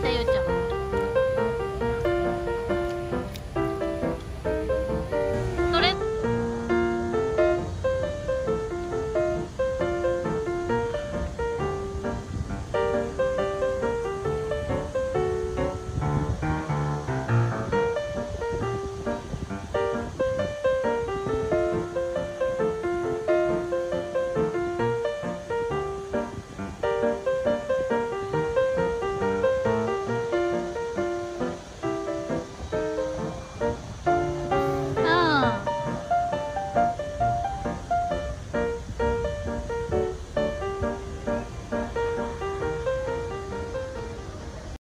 たようちゃん。